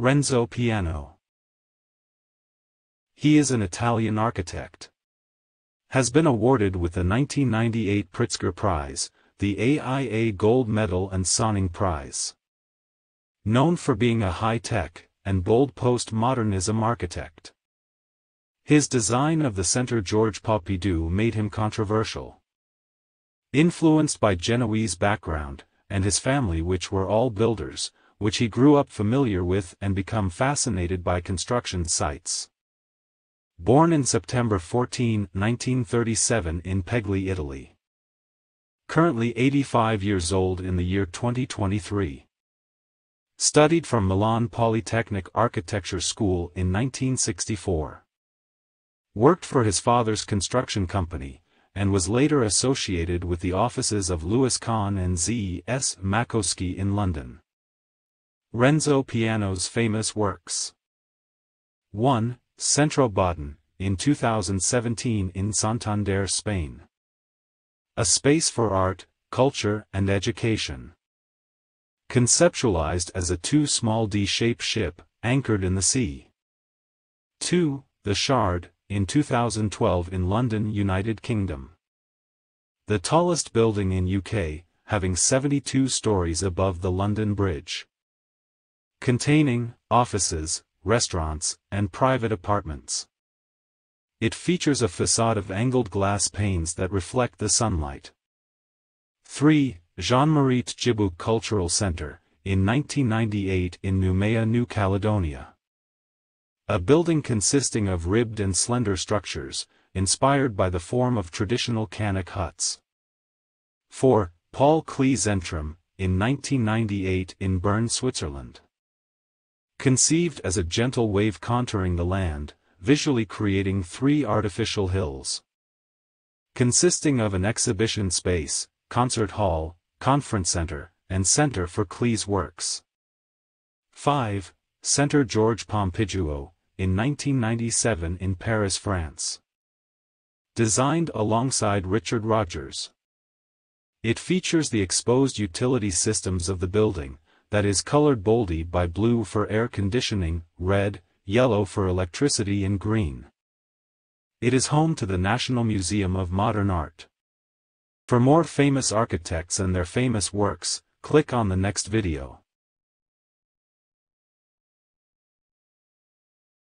Renzo Piano. He is an Italian architect. Has been awarded with the 1998 Pritzker Prize, the AIA Gold Medal and Sonning Prize. Known for being a high-tech and bold postmodernism architect. His design of the Centre Georges Pompidou made him controversial. Influenced by Genoese background, and his family which were all builders, which he grew up familiar with and become fascinated by construction sites. Born in September 14, 1937 in Pegli, Italy. Currently 85 years old in the year 2023. Studied from Milan Polytechnic Architecture School in 1964. Worked for his father's construction company, and was later associated with the offices of Louis Kahn and Z.S. Makowski in London. Renzo Piano's famous works. 1. Centro Botín, in 2017 in Santander, Spain. A space for art, culture and education. Conceptualized as a 2 small D-shaped ship, anchored in the sea. 2. The Shard, in 2012 in London, United Kingdom. The tallest building in UK, having 72 stories above the London Bridge. Containing offices, restaurants, and private apartments. It features a facade of angled glass panes that reflect the sunlight. 3. Jean-Marie Tjibaou Cultural Center, in 1998 in Noumea, New Caledonia. A building consisting of ribbed and slender structures, inspired by the form of traditional Kanak huts. 4. Paul Klee Zentrum, in 1998 in Bern, Switzerland. Conceived as a gentle wave contouring the land, visually creating 3 artificial hills. Consisting of an exhibition space, concert hall, conference center, and center for Klee's works. 5. Centre Georges Pompidou, in 1997 in Paris, France. Designed alongside Richard Rogers. It features the exposed utility systems of the building, that is colored boldly by blue for air conditioning, red, yellow for electricity and green. It is home to the National Museum of Modern Art. For more famous architects and their famous works, click on the next video.